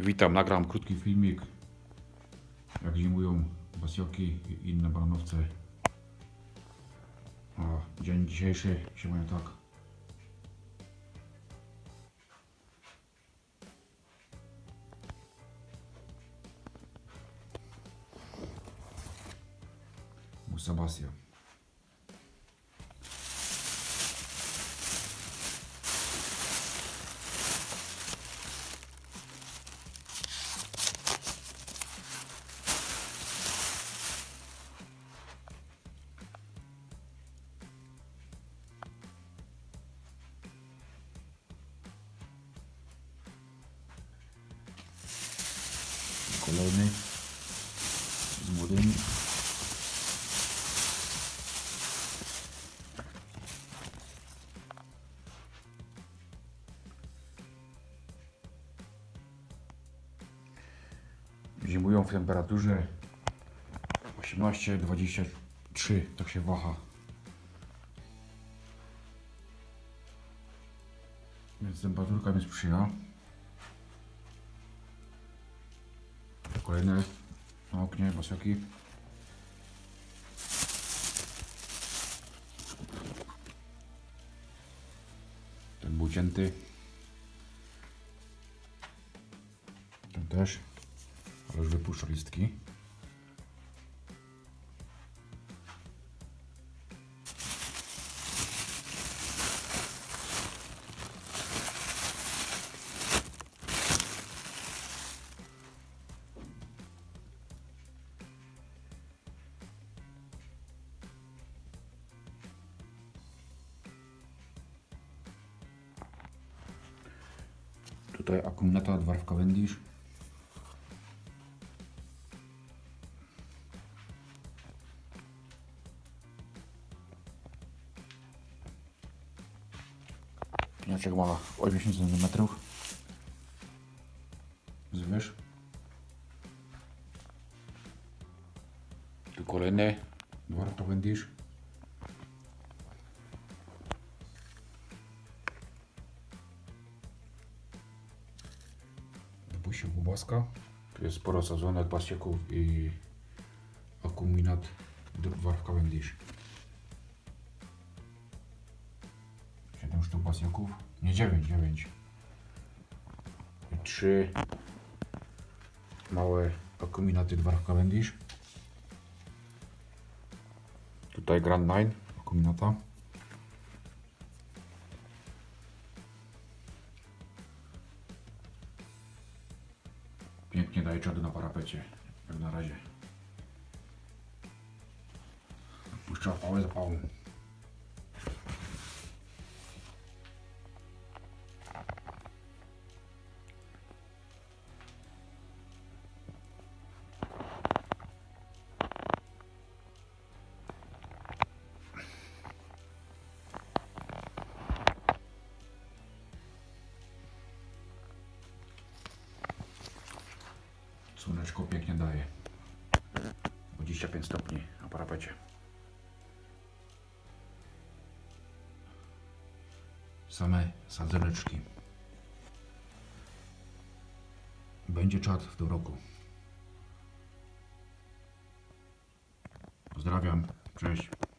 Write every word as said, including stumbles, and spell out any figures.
Witam, nagram krótki filmik, jak zimują basioki i inne baranowce. A dzień dzisiejszy się mają tak. Musa Basja. Kolejny z młodymi. Zimują w temperaturze osiemnaście dwadzieścia trzy, tak się waha. Więc temperaturka mi sprzyja. Kolejne na oknie basioki. Ten był cięty. Ten też, ale już wypuszczę listki. Tutaj acuminata, dwarf cavendish. Pniaczek ma osiemdziesiąt centymetrów wzwyż. Tu kolejny dwarf cavendish. Się głubaska. Tu jest sporo sadzonek, pasieków i akuminat dwarf cavendish. siedem sztuk pasieków. Nie, dziewięć, dziewięć. trzy małe akuminaty dwarf cavendish. Tutaj grand line akuminata. Pięknie daje czadu na parapecie, jak na razie. Puszcza pałę za pałą. Słoneczko pięknie daje, dwadzieścia pięć stopni na parapecie. Same sadzoneczki. Będzie czad w tym roku. Pozdrawiam, cześć.